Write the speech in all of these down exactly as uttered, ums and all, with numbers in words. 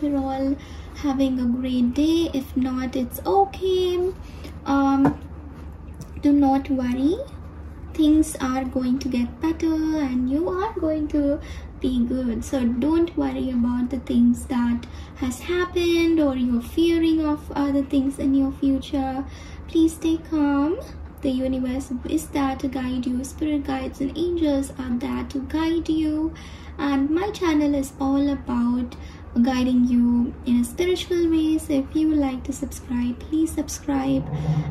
hope you're all having a great day. If not, it's okay. Um, do not worry. Things are going to get better and you are going to be good. So don't worry about the things that has happened or you're fearing of other things in your future. Please stay calm. The universe is there to guide you. Spirit guides and angels are there to guide you. And my channel is all about guiding you in a spiritual way. So if you would like to subscribe, please subscribe.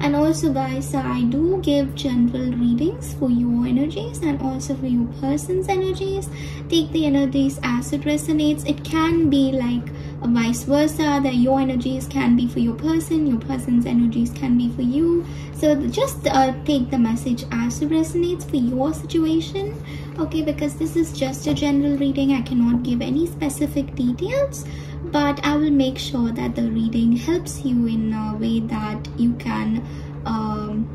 And also guys, I do give general readings for your energies and also for your person's energies. Take the energies as it resonates. It can be like vice versa, that your energies can be for your person, your person's energies can be for you. So just uh, take the message as it resonates for your situation, okay? Because this is just a general reading, I cannot give any specific details, but I will make sure that the reading helps you in a way that you can um,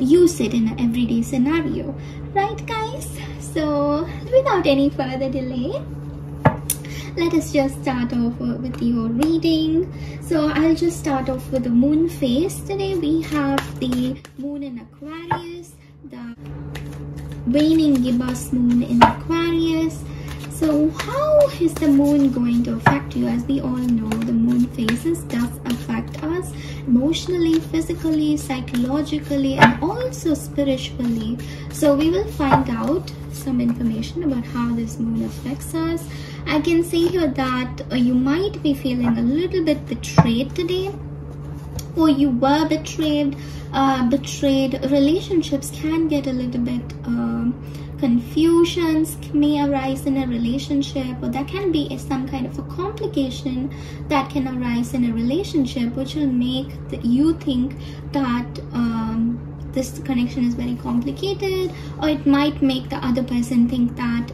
use it in an everyday scenario, right guys? So without any further delay, let us just start off with your reading. So I'll just start off with the moon phase. Today we have the moon in Aquarius, the waning gibbous moon in Aquarius. So how is the moon going to affect you? As we all know, the moon phases does affect us emotionally, physically, psychologically, and also spiritually. So we will find out some information about how this moon affects us. I can see here that uh, you might be feeling a little bit betrayed today, or you were betrayed. Uh, betrayed relationships can get a little bit uh, confusions may arise in a relationship, or there can be a, some kind of a complication that can arise in a relationship, which will make the, you think that um, this connection is very complicated, or it might make the other person think that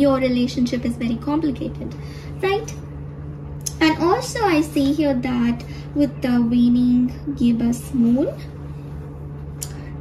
your relationship is very complicated, right? And also I see here that with the waning gibbous moon,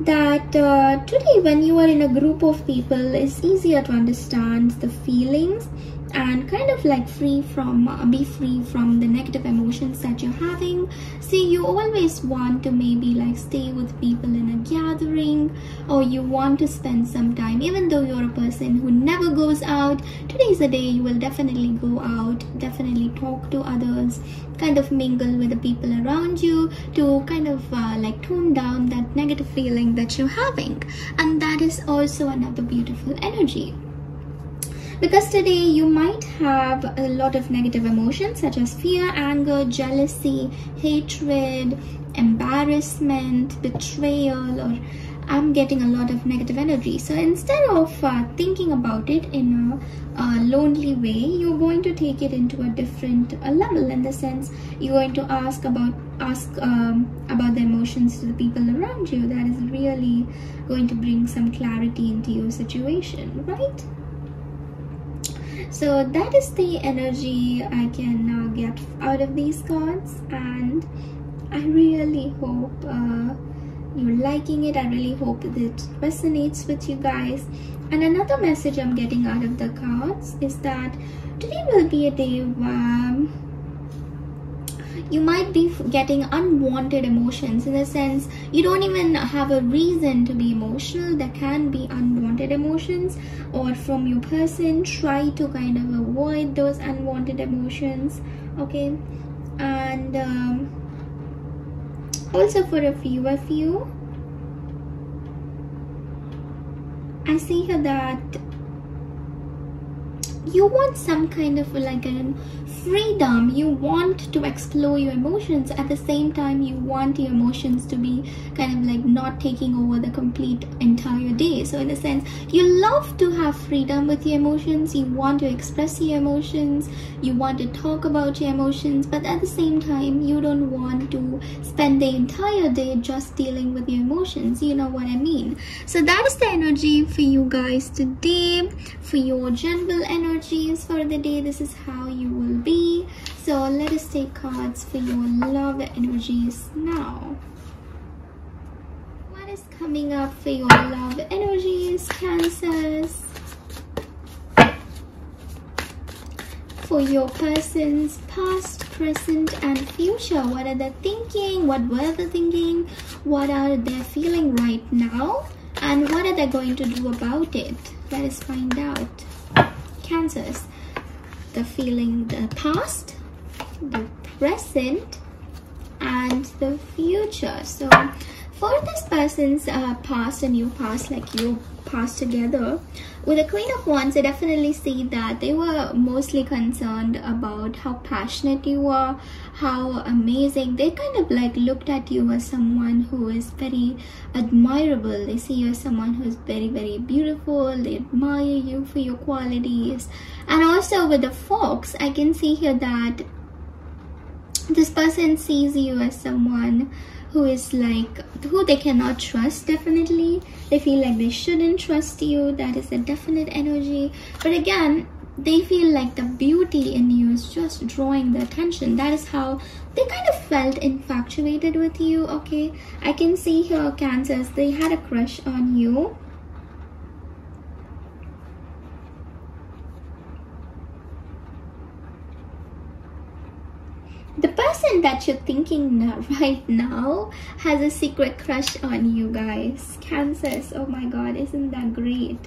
that uh, today when you are in a group of people, it's easier to understand the feelings and kind of like free from uh, be free from the negative emotions that you're having. See, you always want to maybe like stay with people in a gathering, or you want to spend some time, even though you're a person who never goes out. Today's a day you will definitely go out, definitely talk to others, kind of mingle with the people around you to kind of uh, like tone down that negative feeling that you're having. And that is also another beautiful energy, because today you might have a lot of negative emotions such as fear, anger, jealousy, hatred, embarrassment, betrayal, or I'm getting a lot of negative energy. So instead of uh, thinking about it in a uh, lonely way, you're going to take it into a different uh, level, in the sense you're going to ask about ask um, about the emotions to the people around you. That is really going to bring some clarity into your situation, right? So that is the energy I can now uh, get out of these cards, and I really hope uh, you're liking it. I really hope that it resonates with you guys. And another message I'm getting out of the cards is that today will be a day where you might be getting unwanted emotions, in the sense you don't even have a reason to be emotional. There can be unwanted emotions, or from your person, try to kind of avoid those unwanted emotions, okay? And um, also for a few of you, I see here that you want some kind of like a freedom. You want to explore your emotions. At the same time, you want your emotions to be kind of like not taking over the complete entire day. So in a sense, you love to have freedom with your emotions. You want to express your emotions. You want to talk about your emotions. But at the same time, you don't want to spend the entire day just dealing with your emotions. You know what I mean? So that is the energy for you guys today, for your general energy. Energies for the day, this is how you will be. So let us take cards for your love energies now. What is coming up for your love energies, Cancers? for your person's past, present and future. What are they thinking? What were they thinking? What are they feeling right now? And what are they going to do about it? Let us find out. Cancers, the feeling the past, the present and the future. So for this person's uh, past and your past, like you passed together, with the Queen of Wands, I definitely see that they were mostly concerned about how passionate you are, how amazing. They kind of like looked at you as someone who is very admirable. They see you as someone who is very, very beautiful. They admire you for your qualities. And also with the Fox, I can see here that this person sees you as someone who is like, who they cannot trust, definitely. They feel like they shouldn't trust you. That is a definite energy. But again, they feel like the beauty in you is just drawing the attention. That is how they kind of felt infatuated with you, okay? I can see here, Cancers, they had a crush on you. The person that you're thinking right now has a secret crush on you guys. Cancers, oh my god, isn't that great?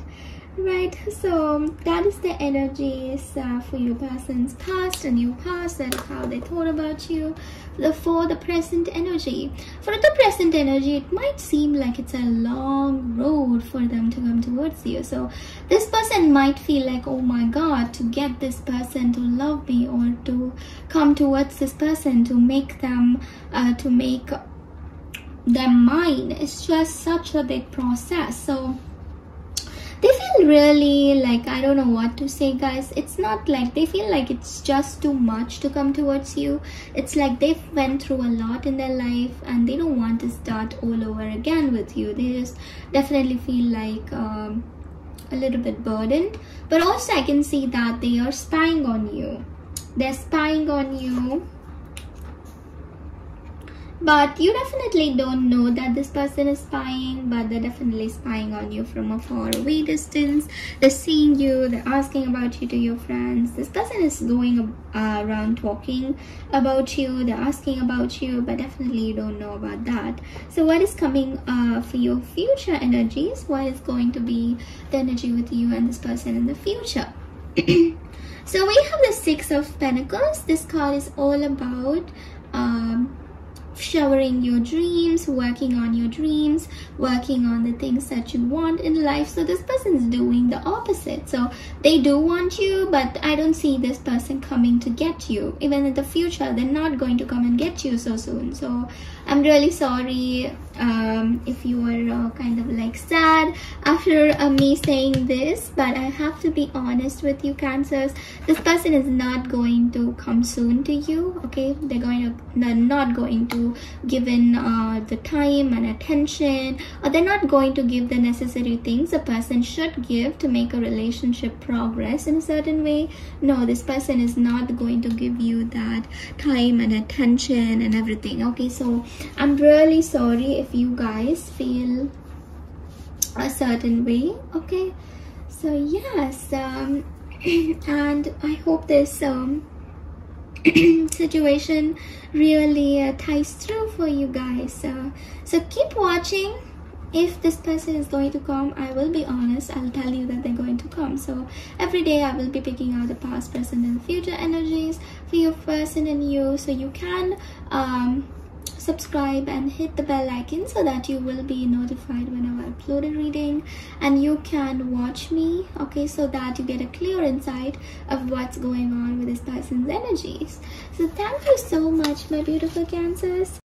Right, so that is the energies uh, for your person's past and your past, and how they thought about you. The for the present energy, for the present energy, it might seem like it's a long road for them to come towards you. So this person might feel like, oh my god, to get this person to love me or to come towards this person, to make them uh, to make them mine, it's just such a big process. So they feel really like, I don't know what to say, guys. It's not like they feel like it's just too much to come towards you. It's like they've went through a lot in their life and they don't want to start all over again with you. They just definitely feel like um, a little bit burdened. But also I can see that they are spying on you. They're spying on you. But you definitely don't know that this person is spying, but they're definitely spying on you from a far away distance. They're seeing you, they're asking about you to your friends. This person is going uh, around talking about you, they're asking about you, but definitely you don't know about that. So what is coming uh, for your future energies? What is going to be the energy with you and this person in the future? So we have the Six of Pentacles. This card is all about um, showering your dreams, working on your dreams, working on the things that you want in life. So this person is doing the opposite. So they do want you, but I don't see this person coming to get you. Even in the future, they're not going to come and get you so soon. So I'm really sorry um, if you were uh, kind of like sad after uh, me saying this, but I have to be honest with you, Cancers. This person is not going to come soon to you, okay? They're going to, they're not going to given uh, the time and attention, or they're not going to give the necessary things a person should give to make a relationship progress in a certain way. No, this person is not going to give you that time and attention and everything, okay? So I'm really sorry if you guys feel a certain way, okay? So yes, um, and I hope this um situation really uh, ties through for you guys. Uh, so keep watching. If this person is going to come, I will be honest, I'll tell you that they're going to come. So every day I will be picking out the past, present and future energies for your person and you. So you can um subscribe and hit the bell icon so that you will be notified whenever I upload a reading, and you can watch me, okay, so that you get a clear insight of what's going on with this person's energies. So thank you so much, my beautiful Cancers.